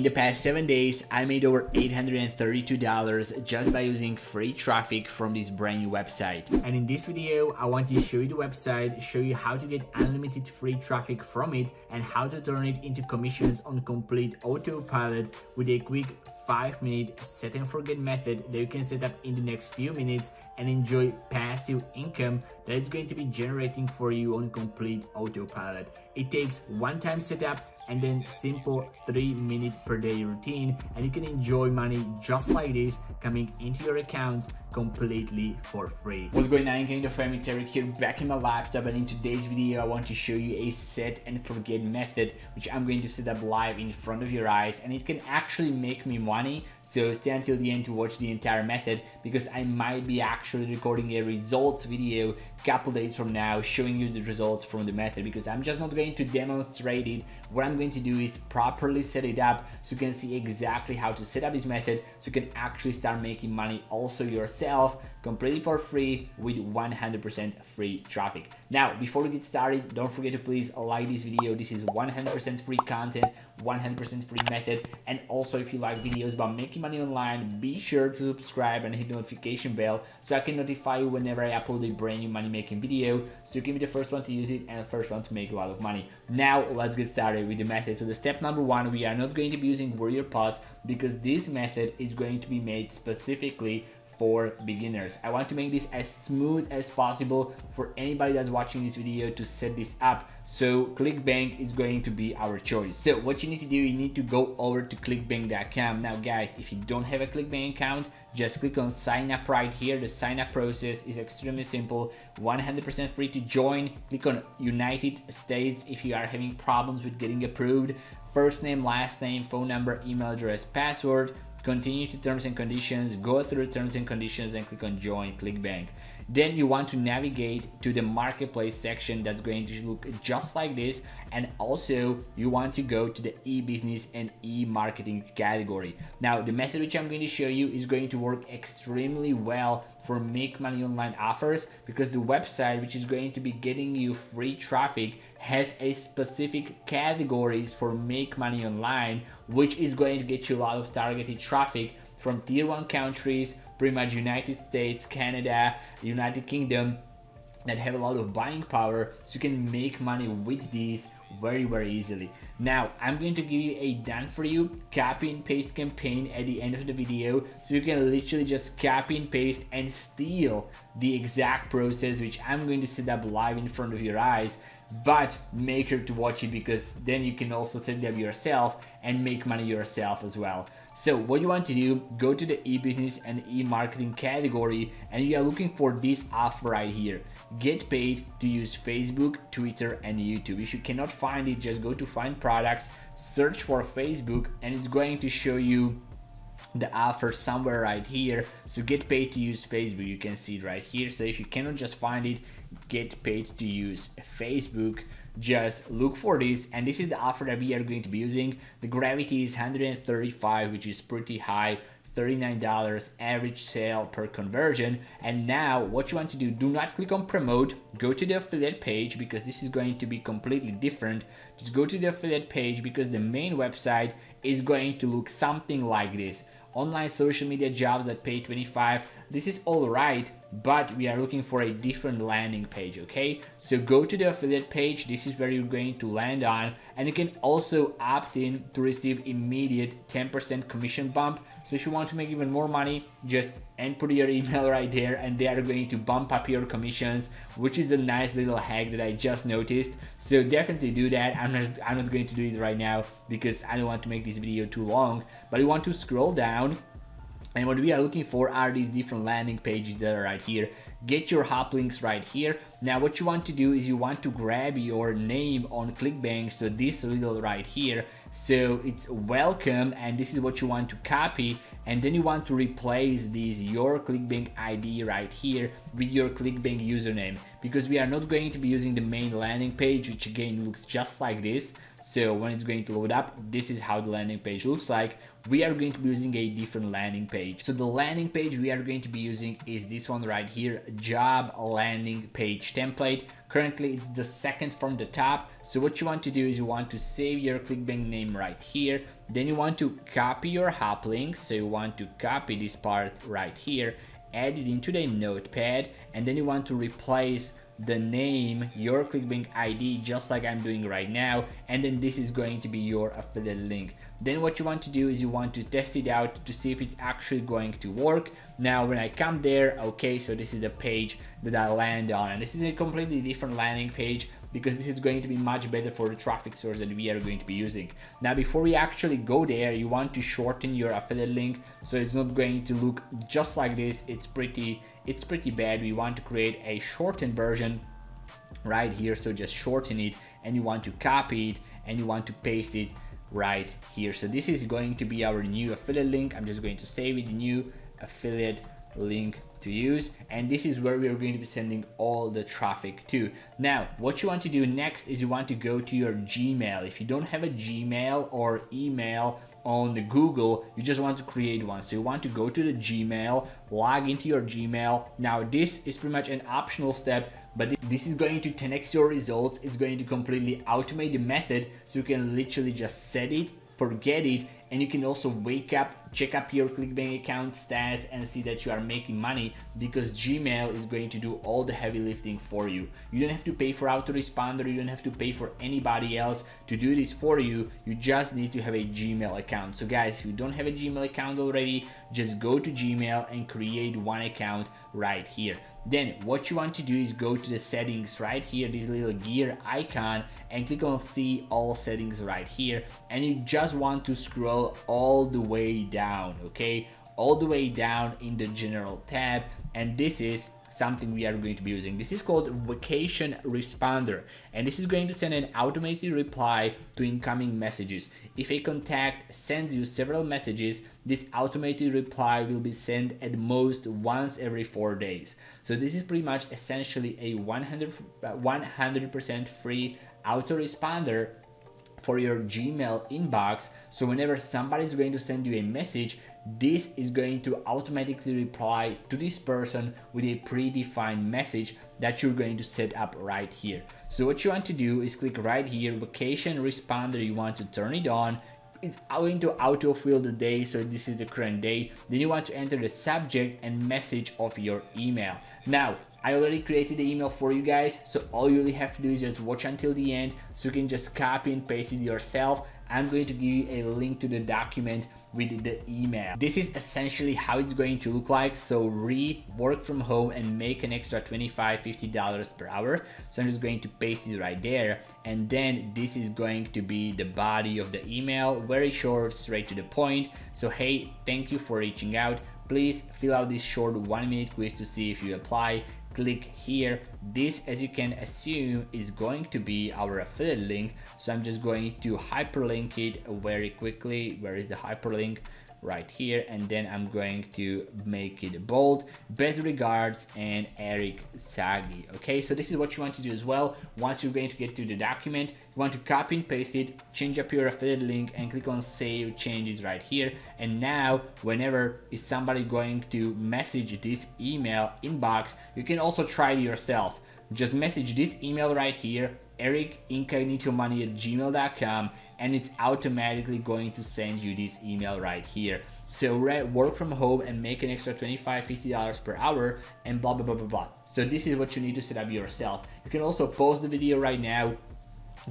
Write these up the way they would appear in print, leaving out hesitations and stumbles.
in the past 7 days, I made over $832 just by using free traffic from this brand new website. And in this video, I want to show you the website, show you how to get unlimited free traffic from it and how to turn it into commissions on complete autopilot with a quick 5-minute set and forget method that you can set up in the next few minutes and enjoy passive income that is going to be generating for you on complete autopilot. It takes one-time setup and then simple 3-minute per day routine, and you can enjoy money just like this coming into your accounts completely for free. What's going on, Incognito fam? It's Eric here, back in my laptop, and in today's video I want to show you a set and forget method which I'm going to set up live in front of your eyes, and it can actually make me money. So stay until the end to watch the entire method, because I might be actually recording a results video a couple days from now showing you the results from the method, because I'm just not going to demonstrate it. What I'm going to do is properly set it up so you can see exactly how to set up this method so you can actually start making money also yourself completely for free with 100% free traffic. Now, before we get started, don't forget to please like this video. This is 100% free content, 100% free method. And also, if you like videos about making money online, be sure to subscribe and hit the notification bell so I can notify you whenever I upload a brand new money making video, so you can be the first one to use it and the first one to make a lot of money. Now let's get started with the method. So the step number one, we are not going to be using word your pause, because this method is going to be made specifically for beginners. I want to make this as smooth as possible for anybody that's watching this video to set this up. So ClickBank is going to be our choice. So what you need to do, you need to go over to clickbank.com. Now guys, if you don't have a ClickBank account, just click on sign up right here. The sign up process is extremely simple, 100% free to join. Click on United States if you are having problems with getting approved. First name, last name, phone number, email address, password. Continue to terms and conditions, go through terms and conditions and click on join ClickBank. Then you want to navigate to the marketplace section that's going to look just like this, and also you want to go to the e-business and e-marketing category. Now the method which I'm going to show you is going to work extremely well for make money online offers, because the website which is going to be getting you free traffic has a specific categories for make money online, which is going to get you a lot of targeted traffic from tier 1 countries, pretty much United States, Canada, United Kingdom, that have a lot of buying power, so you can make money with these very easily. Now I'm going to give you a done for you copy and paste campaign at the end of the video, so you can literally just copy and paste and steal the exact process which I'm going to set up live in front of your eyes. But make sure to watch it, because then you can also set it up yourself and make money yourself as well. So what you want to do, go to the e-business and e-marketing category, and you are looking for this offer right here, get paid to use Facebook, Twitter and YouTube. If you cannot find it, just go to find products, search for Facebook, and it's going to show you the offer somewhere right here. So get paid to use Facebook, you can see it right here. So if you cannot just find it, get paid to use Facebook, just look for this, and this is the offer that we are going to be using. The gravity is 135, which is pretty high, $39 average sale per conversion. And now what you want to do, do not click on promote, go to the affiliate page, because this is going to be completely different. Just go to the affiliate page, because the main website is going to look something like this. Online social media jobs that pay $25. This is all right, but we are looking for a different landing page, okay? So go to the affiliate page. This is where you're going to land on, and you can also opt in to receive immediate 10% commission bump. So if you want to make even more money, just input your email right there, and they are going to bump up your commissions, which is a nice little hack that I just noticed. So definitely do that. I'm not going to do it right now because I don't want to make this video too long, but you want to scroll down, and what we are looking for are these different landing pages that are right here. Get your hop links right here. Now what you want to do is you want to grab your name on ClickBank, so this little right here, so it's welcome, and this is what you want to copy, and then you want to replace this your ClickBank ID right here with your ClickBank username, because we are not going to be using the main landing page, which again looks just like this. So when it's going to load up, this is how the landing page looks like. We are going to be using a different landing page. So the landing page we are going to be using is this one right here, job landing page template. Currently it's the second from the top. So what you want to do is you want to save your ClickBank name right here. Then you want to copy your hop link. So you want to copy this part right here, add it into the notepad, and then you want to replace the name, your ClickBank ID, just like I'm doing right now, and then this is going to be your affiliate link. Then what you want to do is you want to test it out to see if it's actually going to work. Now when I come there, okay, so this is the page that I land on, and this is a completely different landing page because this is going to be much better for the traffic source that we are going to be using. Now before we actually go there, you want to shorten your affiliate link so it's not going to look just like this. It's pretty bad. We want to create a shortened version right here, so just shorten it, and you want to copy it and you want to paste it right here. So this is going to be our new affiliate link. I'm just going to save it, new affiliate link to use, and this is where we are going to be sending all the traffic to. Now what you want to do next is you want to go to your Gmail. If you don't have a Gmail or email on the Google, you just want to create one. So you want to go to the Gmail, log into your Gmail. Now this is pretty much an optional step, but this is going to 10x your results. It's going to completely automate the method, so you can literally just set it, forget it, and you can also wake up, check up your ClickBank account stats and see that you are making money, because Gmail is going to do all the heavy lifting for you. You don't have to pay for autoresponder, you don't have to pay for anybody else to do this for you. You just need to have a Gmail account. So guys, if you don't have a Gmail account already, just go to Gmail and create one account right here. Then what you want to do is go to the settings right here, this little gear icon, and click on see all settings right here, and you just want to scroll all the way down, okay, all the way down in the general tab. And this is something we are going to be using. This is called vacation responder, and this is going to send an automated reply to incoming messages. If a contact sends you several messages, this automated reply will be sent at most once every 4 days. So this is pretty much essentially a 100% free autoresponder for your Gmail inbox. So whenever somebody is going to send you a message, this is going to automatically reply to this person with a predefined message that you're going to set up right here. So what you want to do is click right here, vacation responder, you want to turn it on. It's going to autofill the day, so this is the current day. Then you want to enter the subject and message of your email. Now I already created the email for you guys, so all you really have to do is just watch until the end, so you can just copy and paste it yourself. I'm going to give you a link to the document with the email. This is essentially how it's going to look like. So work from home and make an extra $25–$50 per hour. So I'm just going to paste it right there, and then this is going to be the body of the email, very short, straight to the point. So hey, thank you for reaching out, please fill out this short 1-minute quiz to see if you apply, click here. This, as you can assume, is going to be our affiliate link, so I'm just going to hyperlink it very quickly. Where is the hyperlink? Right here. And then I'm going to make it bold. Best regards, and Eric Cagi. Okay, so this is what you want to do as well. Once you're going to get to the document, you want to copy and paste it, change up your affiliate link, and click on save changes right here. And now whenever is somebody going to message this email inbox, you can also try it yourself. Just message this email right here, ericincognitomoney@gmail.com, and it's automatically going to send you this email right here. So work from home and make an extra $25–$50 per hour and blah, blah, blah, blah, blah. So this is what you need to set up yourself. You can also pause the video right now,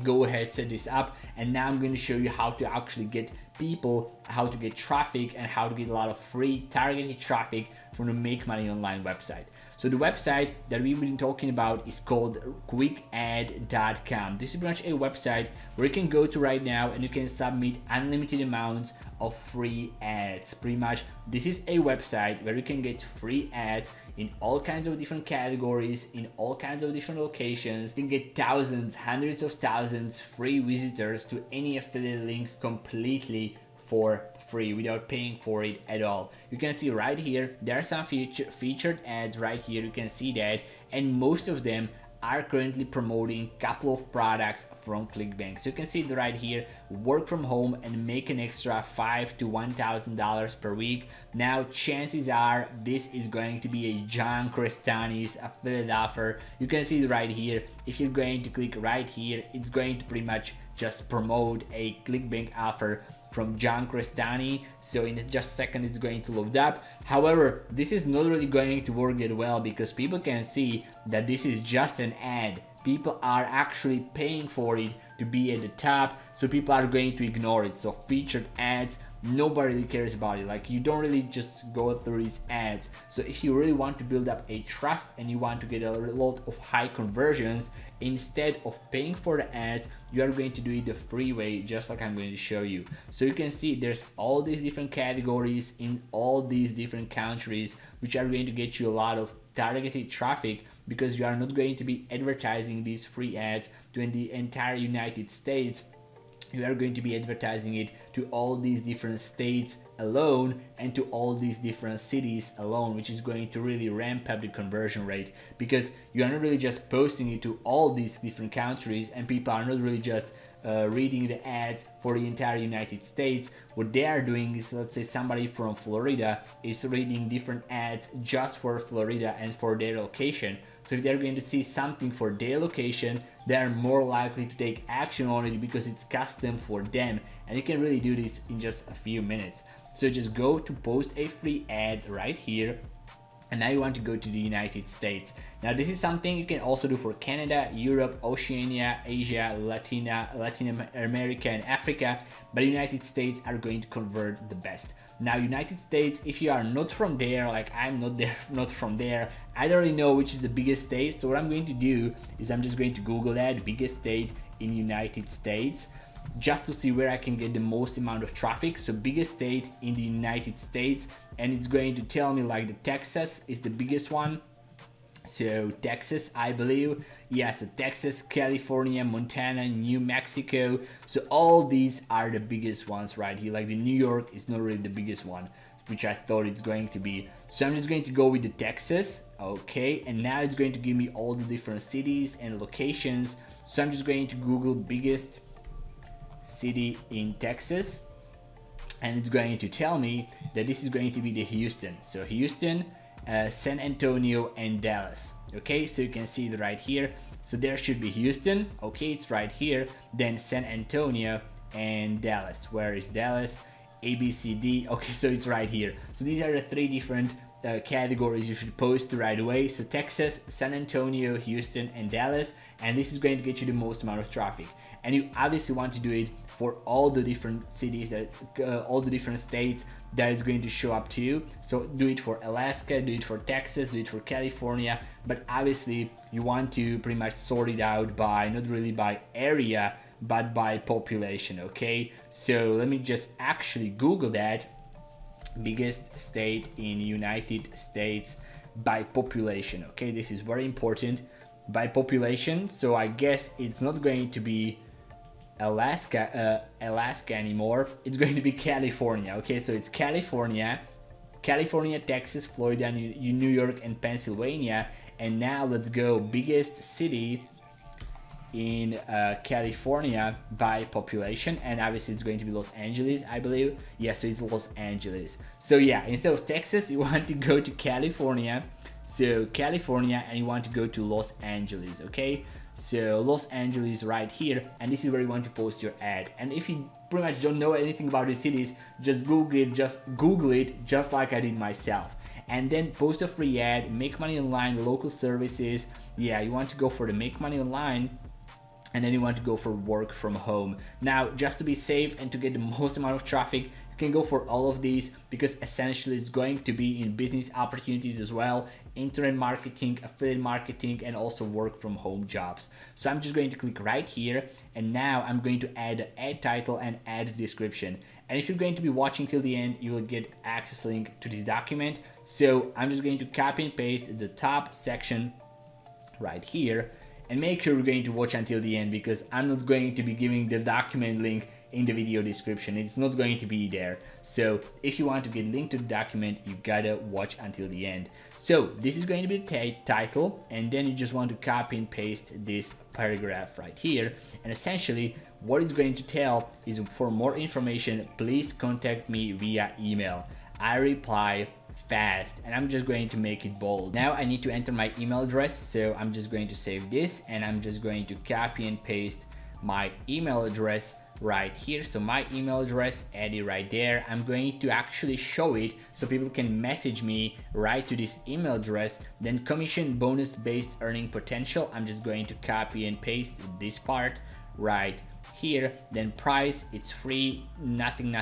go ahead, set this up, and now I'm going to show you how to actually get people, how to get traffic, and how to get a lot of free targeted traffic from the Make Money Online website. So the website that we've been talking about is called quickad.com. This is pretty much a website where you can go to right now and you can submit unlimited amounts of free ads. Pretty much this is a website where you can get free ads in all kinds of different categories, in all kinds of different locations. You can get thousands, hundreds of thousands free visitors to any affiliate link completely for free without paying for it at all. You can see right here there are some featured ads right here, you can see that, and most of them are currently promoting a couple of products from ClickBank. So you can see it right here, work from home and make an extra $5,000 to $1,000 per week. Now, chances are this is going to be a John Crestani's affiliate offer. You can see it right here. If you're going to click right here, it's going to pretty much just promote a ClickBank offer from John Crestani. So in just a second, it's going to load up. However, this is not really going to work that well because people can see that this is just an ad. People are actually paying for it to be at the top, so people are going to ignore it. So featured ads, nobody really cares about it. Like, you don't really just go through these ads. So if you really want to build up a trust and you want to get a lot of high conversions, instead of paying for the ads, you are going to do it the free way, just like I'm going to show you. So you can see there's all these different categories in all these different countries, which are going to get you a lot of targeted traffic, because you are not going to be advertising these free ads to the entire United States. You are going to be advertising it to all these different states alone and to all these different cities alone, which is going to really ramp up the conversion rate, because you are not really just posting it to all these different countries, and people are not really just reading the ads for the entire United States. What they are doing is, let's say somebody from Florida is reading different ads just for Florida and for their location. So if they're going to see something for their location, they are more likely to take action on it because it's custom for them, and you can really do this in just a few minutes. So just go to post a free ad right here, and now you want to go to the United States. Now, this is something you can also do for Canada, Europe, Oceania, Asia, Latin America, and Africa, but United States are going to convert the best. Now, United States, if you are not from there, like I'm not from there, I don't really know which is the biggest state. So what I'm going to do is I'm just going to Google that, biggest state in United States, just to see where I can get the most amount of traffic. So biggest state in the United States, and it's going to tell me like the Texas is the biggest one. So Texas, I believe. Yeah, so Texas, California, Montana, New Mexico. So all these are the biggest ones right here. Like the New York is not really the biggest one, which I thought it's going to be. So I'm just going to go with the Texas. Okay, and now it's going to give me all the different cities and locations. So I'm just going to Google biggest city in Texas, and it's going to tell me that this is going to be the Houston. So Houston, San Antonio, and Dallas. Okay, so you can see it right here. So there should be Houston. Okay, it's right here. Then San Antonio and Dallas. Where is Dallas? ABCD. Okay, so it's right here. So these are the three different categories you should post right away. So Texas, San Antonio, Houston, and Dallas, and this is going to get you the most amount of traffic. And you obviously want to do it for all the different cities, that all the different states that is going to show up to you. So do it for Alaska, do it for Texas, do it for California, but obviously you want to pretty much sort it out by, not really by area, but by population. Okay, so let me just actually Google that, biggest state in United States by population. Okay, this is very important, by population. So I guess it's not going to be Alaska anymore. It's going to be California. Okay, so it's California, Texas, Florida, New York, and Pennsylvania. And now let's go biggest city in California by population, and obviously it's going to be Los Angeles, I believe. Yeah, so it's Los Angeles. So yeah, instead of Texas, you want to go to California. So California, and you want to go to Los Angeles. Okay, so Los Angeles right here, and this is where you want to post your ad. And if you pretty much don't know anything about the cities, just Google it, just like I did myself, and then post a free ad. Make money online, local services. Yeah, you want to go for the make money online, and then you want to go for work from home. Now, just to be safe and to get the most amount of traffic, you can go for all of these, because essentially it's going to be in business opportunities as well, internet marketing, affiliate marketing, and also work from home jobs. So I'm just going to click right here, and now I'm going to add an ad title and ad description. And if you're going to be watching till the end, you will get access link to this document. So I'm just going to copy and paste the top section right here, and make sure you're going to watch until the end, because I'm not going to be giving the document link in the video description. It's not going to be there. So if you want to get linked to the document, you gotta watch until the end. So this is going to be the title, and then you just want to copy and paste this paragraph right here. And essentially what it's going to tell is, for more information, please contact me via email. I reply fast, and I'm just going to make it bold. Now I need to enter my email address, so I'm just going to save this, and I'm just going to copy and paste my email address right here. So my email address, Eddie, right there. I'm going to actually show it so people can message me right to this email address. Then commission bonus based earning potential. I'm just going to copy and paste this part right here. Then price, it's free, nothing.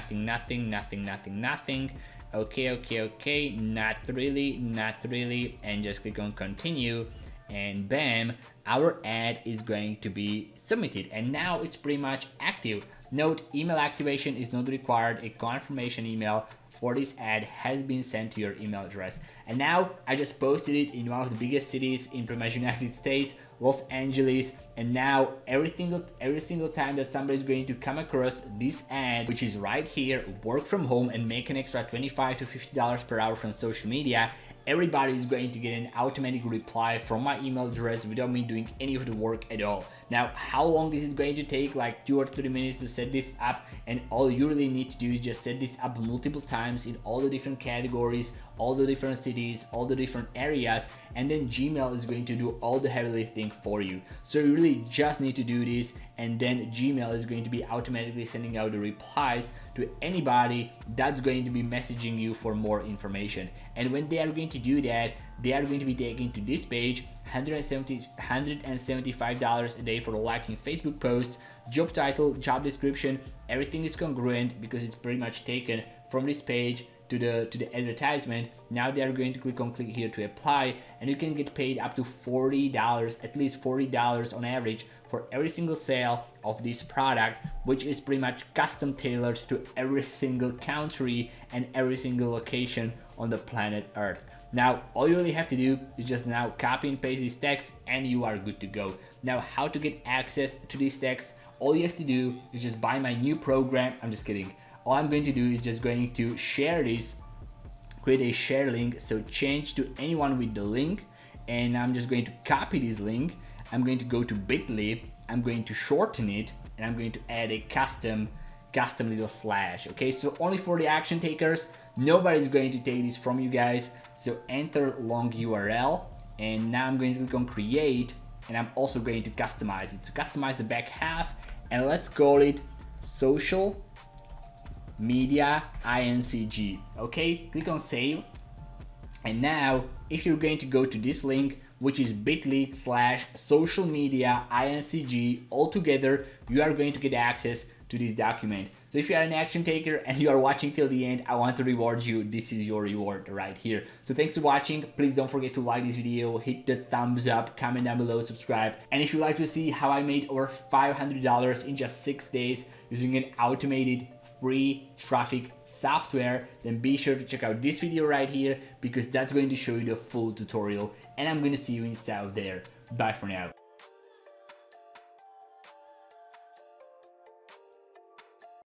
Okay, not really, and just click on continue, and bam, our ad is going to be submitted, and now it's pretty much active. Note, email activation is not required. A confirmation email for this ad has been sent to your email address. And now I just posted it in one of the biggest cities in pretty much United States, Los Angeles, and now every single time that somebody's going to come across this ad, which is right here, work from home and make an extra $25 to $50 per hour from social media, everybody is going to get an automatic reply from my email address without me doing any of the work at all. Now, how long is it going to take? Like 2 or 3 minutes to set this up, and all you really need to do is just set this up multiple times in all the different categories, all the different cities, all the different areas, and then Gmail is going to do all the heavy lifting for you. So you really just need to do this, and then Gmail is going to be automatically sending out the replies to anybody that's going to be messaging you for more information. And when they are going to do that, they are going to be taken to this page, $175 a day for liking Facebook posts, job title, job description, everything is congruent because it's pretty much taken from this page to the advertisement. Now they are going to click here to apply, and you can get paid up to $40, at least $40 on average, for every single sale of this product, which is pretty much custom tailored to every single country and every single location on the planet Earth. Now all you really have to do is just now copy and paste this text, and you are good to go. Now, how to get access to this text? All you have to do is just buy my new program. I'm just kidding. All I'm going to do is just going to share this, create a share link, so change to anyone with the link, and I'm just going to copy this link. I'm going to go to bit.ly, I'm going to shorten it, and I'm going to add a custom little slash. Okay, so only for the action takers, nobody's going to take this from you guys. So enter long URL, and now I'm going to click on create, and I'm also going to customize it. So customize the back half, and let's call it social media INCG. Okay, click on save, and now if you're going to go to this link, which is bit.ly/socialmediaINCG altogether, you are going to get access to this document. So if you are an action taker and you are watching till the end, I want to reward you. This is your reward right here. So thanks for watching. Please don't forget to like this video, hit the thumbs up, comment down below, subscribe. And if you'd like to see how I made over $500 in just 6 days using an automated free traffic software, then be sure to check out this video right here, because that's going to show you the full tutorial, and I'm going to see you inside of there. Bye for now.